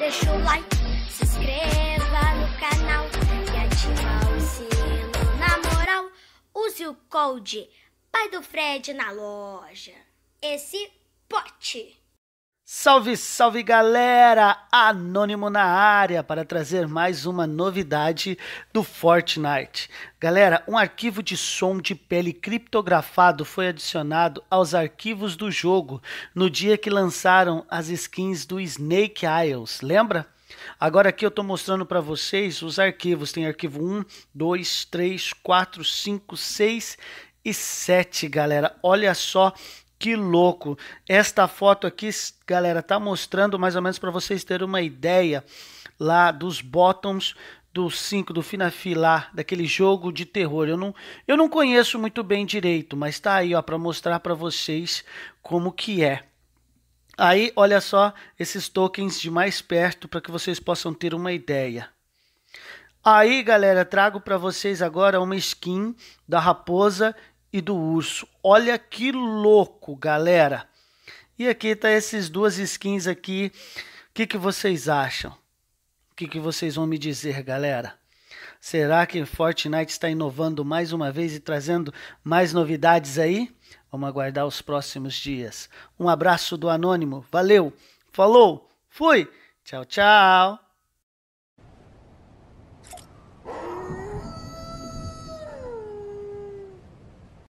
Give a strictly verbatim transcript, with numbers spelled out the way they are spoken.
deixa o like, se inscreva no canal e ativa o sino. Na moral, use o code Pai do Fred na loja. Esse pote. Salve, salve galera! Anônimo na área para trazer mais uma novidade do Fortnite. Galera, um arquivo de som de pele criptografado foi adicionado aos arquivos do jogo no dia que lançaram as skins do Snake Isles, lembra? Agora aqui eu estou mostrando para vocês os arquivos. Tem arquivo um, dois, três, quatro, cinco, seis e sete, galera. Olha só. Que louco! Esta foto aqui, galera, tá mostrando mais ou menos para vocês terem uma ideia lá dos bottoms do cinco, do Fina Fila, daquele jogo de terror. Eu não, eu não conheço muito bem direito, mas tá aí, ó, para mostrar para vocês como que é. Aí, olha só esses tokens de mais perto para que vocês possam ter uma ideia. Aí, galera, trago para vocês agora uma skin da raposa e do urso. Olha que louco, galera. E aqui tá essas duas skins aqui. O que que vocês acham? O que que vocês vão me dizer, galera? Será que Fortnite está inovando mais uma vez e trazendo mais novidades aí? Vamos aguardar os próximos dias. Um abraço do Anônimo. Valeu. Falou. Fui. Tchau, tchau.